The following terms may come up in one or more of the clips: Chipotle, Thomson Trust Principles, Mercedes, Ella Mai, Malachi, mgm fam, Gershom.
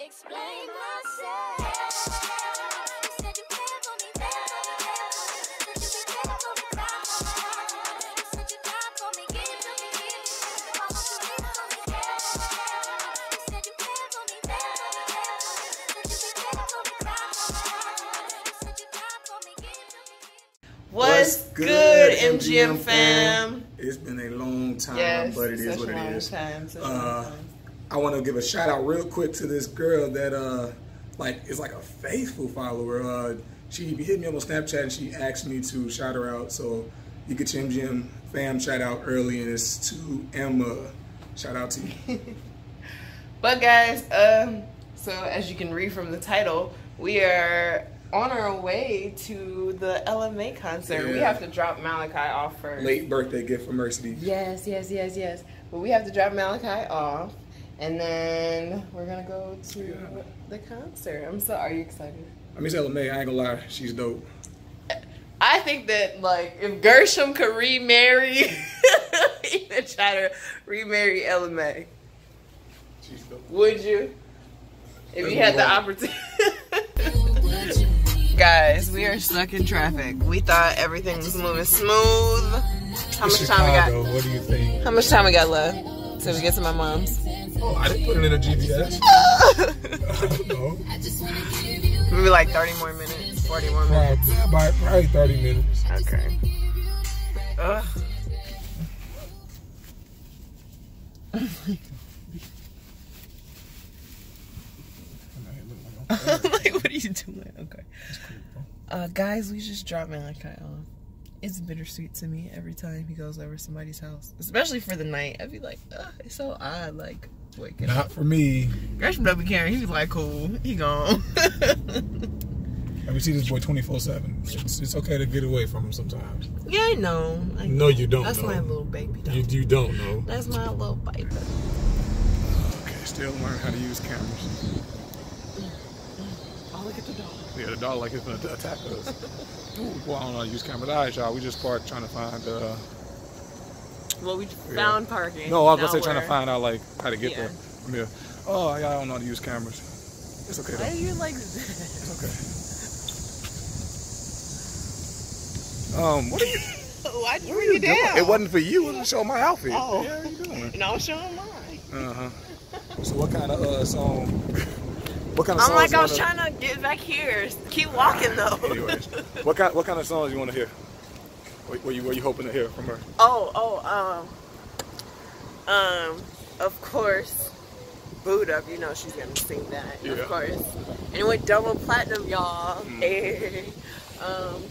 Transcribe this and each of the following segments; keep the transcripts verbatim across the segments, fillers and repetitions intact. explain myself. What's good, M G M fam? It's been a long time, yes, but it is what it is. Time, uh, I want to give a shout out real quick to this girl that, uh, like, is like a faithful follower. Uh, she hit me up on Snapchat and she asked me to shout her out. So you get your M G M fam shout out early, and it's to Emma. Shout out to you. But guys, um, so as you can read from the title, we are on our way to the Ella Mai concert. Yeah. We have to drop Malachi off first. Late birthday gift for Mercedes. Yes, yes, yes, yes. But we have to drop Malachi off, and then we're gonna go to yeah. the concert. I'm so. Are you excited? I mean, it's Ella Mai. I ain't gonna lie, she's dope. I think that, like, if Gershom could remarry, he would try to remarry Ella Mai. She's dope. Would you? If you had the opportunity. Guys, we are stuck in traffic. We thought everything was moving smooth. How much time we got? What do you think? How much time we got left till we get to my mom's? Oh, I didn't put it in a G P S. No. Maybe like thirty more minutes, forty more minutes. Yeah, by probably thirty minutes. Okay. Ugh. I'm like, what are you doing? Okay. Uh, guys, we just dropped Malachi off. It's bittersweet to me every time he goes over to somebody's house, especially for the night. I'd be like, ugh, it's so odd. Like, waking up. Not for me. Gershom don't be caring. He's like, cool. He gone. And we see this boy twenty-four seven. It's, it's okay to get away from him sometimes. Yeah, I know. I know. No, you don't. That's know. my little baby. Dog. You, you don't know. That's my little baby. Okay, still learn how to use cameras. Look at the dog. Yeah, the dog like it's gonna attack us. Ooh, well, I don't know, use camera eyes, y'all. We just parked trying to find. Uh, well, we yeah. found parking. No, I was now gonna say we're trying to find out like how to get yeah. there from here. Oh, y'all don't know how to use cameras. It's okay. Why though. Are you like that? It's okay. Um, what are you? Why'd you bring you down? Doing? It wasn't for you. It was showing my outfit. Oh, yeah, how you doing? And I was showing mine. Uh huh. So what kind of uh song? What kind of I'm like, I was trying to get back here. Keep walking though. Anyways, what kind what kind of songs you want to hear? What were you were you hoping to hear from her? Oh oh um um of course, Boot Up. You know she's gonna sing that. Yeah. Of course. And it went double platinum, y'all. Mm. Hey, um,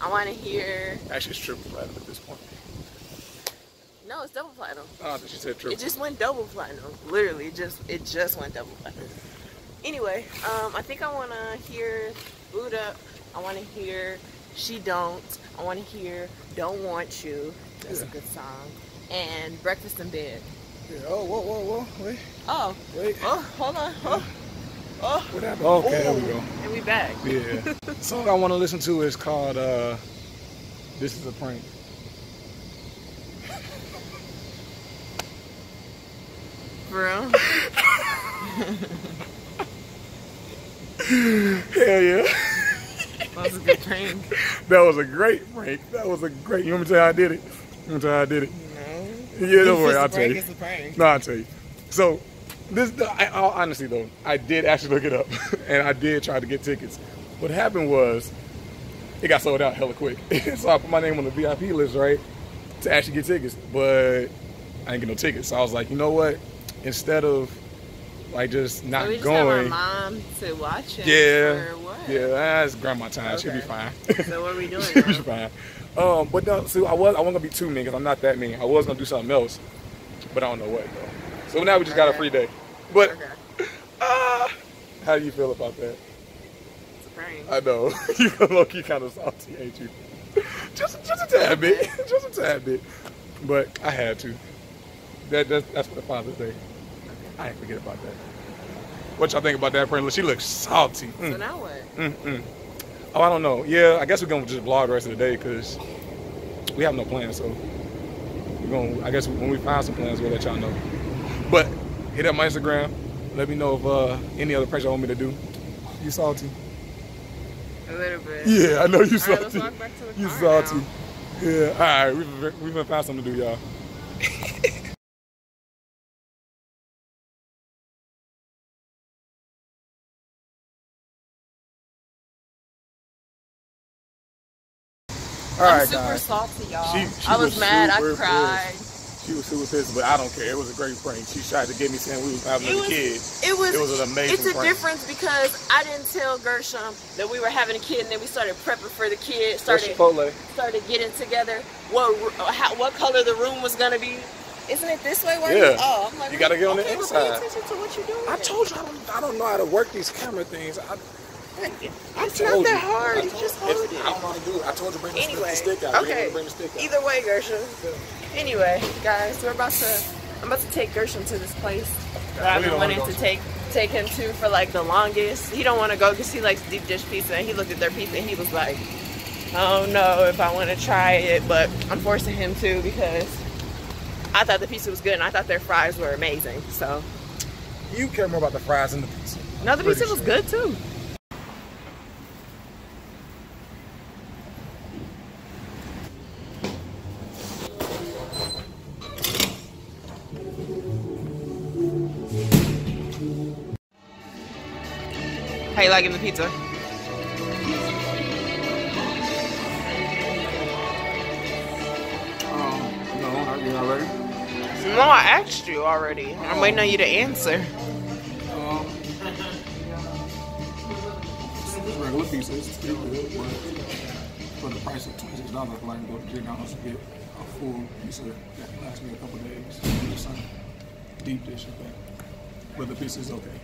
I want to hear. Actually, it's triple platinum at this point. No, it's double platinum. Oh, I thought she said triple. It just went double platinum. Literally, just it just went double platinum. Anyway, um, I think I want to hear Boot Up. I want to hear She Don't. I want to hear Don't Want You. That's yeah. a good song. And Breakfast in Bed. Yeah. Oh, whoa, whoa, whoa. Wait. Oh. Wait. Oh, hold on. Oh. Oh. What happened? Okay, there we go. And we back. Yeah. The song I want to listen to is called uh, This Is a Prank. For real? Hell yeah. That was a good prank. That was a great prank. That was a great. You want me to tell you how I did it? You want me to tell you how I did it? No. Yeah, don't worry. I'll tell you. No, I'll tell you. So, this, I, I, honestly though, I did actually look it up. And I did try to get tickets. What happened was, it got sold out hella quick. So I put my name on the V I P list, right? To actually get tickets. But I didn't get no tickets. So I was like, you know what? Instead of like just not we just going. Have our mom to watch it. Yeah, or what? Yeah, that's grandma time. Okay. She'll be fine. So what are we doing? She'll be fine. Um, but no, so I was I wasn't gonna be too mean because I'm not that mean. I was gonna do something else, but I don't know what though. So now we just okay. got a free day. But okay. uh, how do you feel about that? It's a prank. I know you're low key kind of salty, ain't you? Just just a tad bit, just a tad bit. But I had to. That that's, that's what the Father's Day. I ain't forget about that. What y'all think about that, friend? She looks salty. Mm. So now what? Mm-mm. Oh, I don't know. Yeah, I guess we're gonna just vlog the rest of the day because we have no plans. So we're gonna. I guess when we find some plans, we'll let y'all know. But hit up my Instagram, Let me know if uh, any other pressure on me to do. You salty? A little bit. Yeah, I know you salty. All right, let's walk back to the car you salty. Now. Yeah. All right, we're we gonna find something to do, y'all. All right, I'm super guys. salty, y'all. I was, was mad. I cried. Pissed. She was super pissed, but I don't care. It was a great prank. She tried to get me saying we was having a kid. It was, it was an amazing It's a prank. difference because I didn't tell Gershom that we were having a kid, and then we started prepping for the kid. Started Chipotle. Started getting together. What how, what color the room was gonna be? Isn't it this way? Why yeah. You, oh, I'm like, you gotta get on okay, the inside. Well, pay attention to what you're doing. I told you I don't, I don't know how to work these camera things. I, It's not that hard. You just hold it. I don't want to do it. I told you bring the anyway, stick out. Okay. Bring the stick out. Either way, Gershom. Anyway, guys, we're about to. I'm about to take Gershom to this place that I've been wanting to, to take take him to for like the longest. He don't want to go because he likes deep dish pizza, and he looked at their pizza and he was like, I don't know if I want to try it, but I'm forcing him to because I thought the pizza was good and I thought their fries were amazing. So you care more about the fries than the pizza. No, the pizza was good too. How you liking the pizza? Um, no, I did already. No, I asked you already. Oh. I'm waiting on you to answer. Um, it's regular pizza. It's still good, but for the price of twenty-six dollars, I'd like to go to Gershom's to get a full pizza that lasts me a couple days. Deep dish, I think. But the pizza is okay.